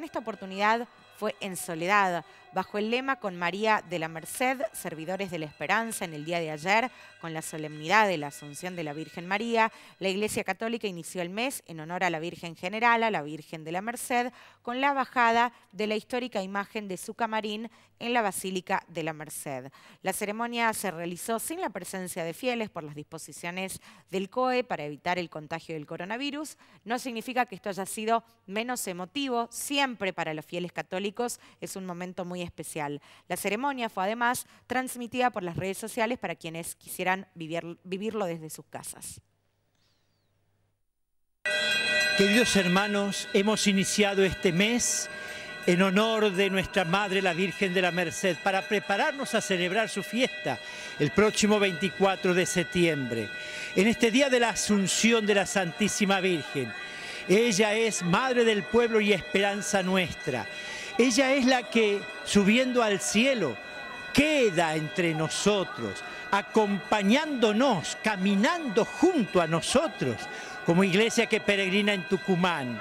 En esta oportunidad fue en soledad, bajo el lema Con María de la Merced, Servidores de la Esperanza. En el día de ayer, con la solemnidad de la Asunción de la Virgen María, la Iglesia Católica inició el mes en honor a la Virgen Generala, la Virgen de la Merced, con la bajada de la histórica imagen de su camarín en la Basílica de La Merced. La ceremonia se realizó sin la presencia de fieles por las disposiciones del COE para evitar el contagio del coronavirus. No significa que esto haya sido menos emotivo. Siempre para los fieles católicos es un momento muy especial. La ceremonia fue además transmitida por las redes sociales para quienes quisieran vivirlo desde sus casas. Queridos hermanos, hemos iniciado este mes en honor de nuestra Madre, la Virgen de la Merced, para prepararnos a celebrar su fiesta el próximo 24 de septiembre. En este día de la Asunción de la Santísima Virgen, ella es Madre del Pueblo y Esperanza nuestra. Ella es la que, subiendo al cielo, queda entre nosotros, acompañándonos, caminando junto a nosotros, como iglesia que peregrina en Tucumán.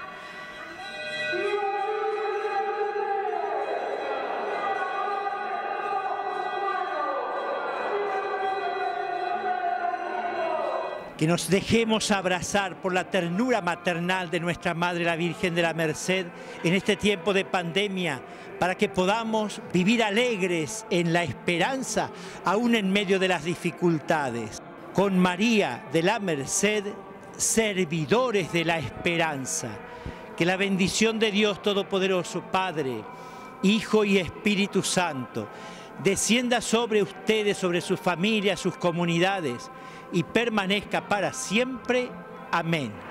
Que nos dejemos abrazar por la ternura maternal de nuestra Madre, la Virgen de la Merced, en este tiempo de pandemia, para que podamos vivir alegres en la esperanza, aún en medio de las dificultades. Con María de la Merced, servidores de la esperanza. Que la bendición de Dios Todopoderoso, Padre, Hijo y Espíritu Santo, descienda sobre ustedes, sobre sus familias, sus comunidades, y permanezca para siempre. Amén.